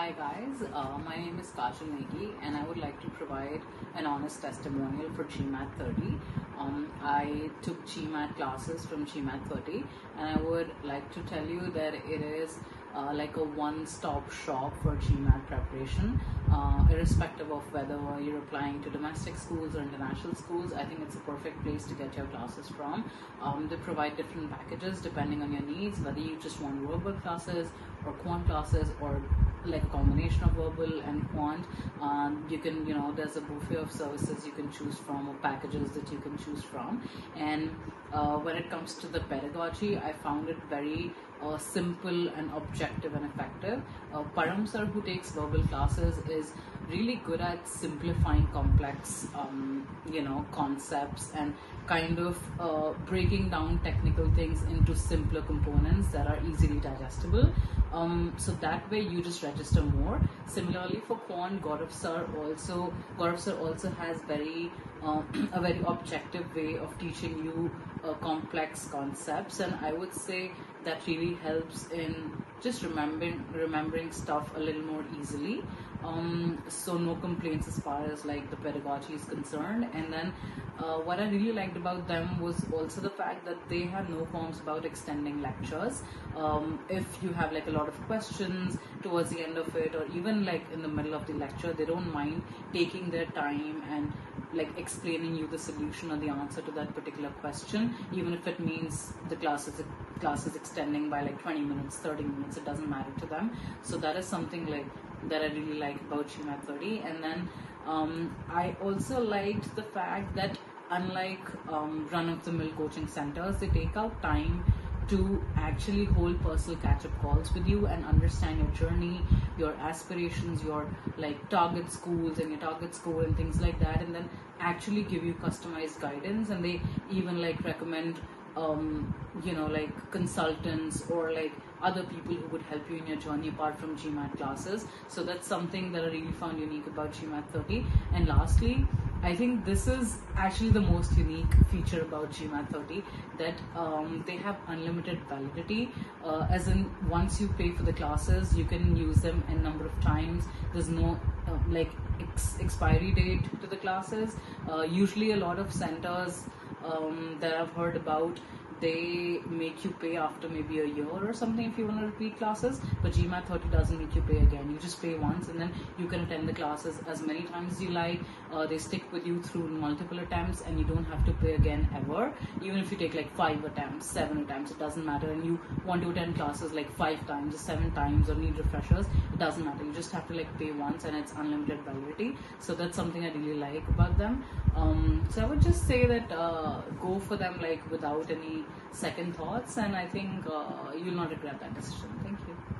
Hi guys, my name is Kajal Negi and I would like to provide an honest testimonial for GMAT 30. I took GMAT classes from GMAT 30 and I would like to tell you that it is like a one-stop shop for GMAT preparation, irrespective of whether you're applying to domestic schools or international schools. I think it's a perfect place to get your classes from. They provide different packages depending on your needs, whether you just want verbal classes or quant classes or like a combination of verbal and quant. You can, there's a buffet of services you can choose from or packages that you can choose from. And when it comes to the pedagogy, I found it very simple and objective and effective. Param sir, who takes verbal classes, is really good at simplifying complex concepts and kind of breaking down technical things into simpler components that are easily digestible, so that way you just register more. Similarly for PON, Gaurav sir also has very a very objective way of teaching you complex concepts, and I would say that really helps in just remembering stuff a little more easily. So no complaints as far as like the pedagogy is concerned. And then what I really liked about them was also the fact that they have no qualms about extending lectures. If you have like a lot of questions towards the end of it, or even like in the middle of the lecture, they don't mind taking their time and like explaining you the solution or the answer to that particular question, even if it means the class is extending by like 20 minutes, 30 minutes, it doesn't matter to them. So that is something like that I really like about GMAT 30. And then I also liked the fact that unlike run-of-the-mill coaching centers, they take out time to actually hold personal catch-up calls with you and understand your journey, your aspirations, your like target schools and your target score and things like that, and then actually give you customized guidance. And they even like recommend like consultants or like other people who would help you in your journey apart from GMAT classes. So that's something that I really found unique about GMAT 30. And lastly, I think this is actually the most unique feature about GMAT 30, that they have unlimited validity, as in once you pay for the classes, you can use them a number of times. There's no like expiry date to the classes. Usually a lot of centers that I've heard about, they make you pay after maybe a year or something if you want to repeat classes, but GMAT 30 doesn't make you pay again. You just pay once and then you can attend the classes as many times as you like. They stick with you through multiple attempts and you don't have to pay again ever. Even if you take like 5 attempts, 7 attempts, it doesn't matter, and you want to attend classes like 5 times or 7 times or need refreshers, it doesn't matter. You just have to like pay once and it's unlimited validity. So that's something I really like about them. So I would just say that go for them like without any second thoughts, and I think you'll not regret that decision. Thank you.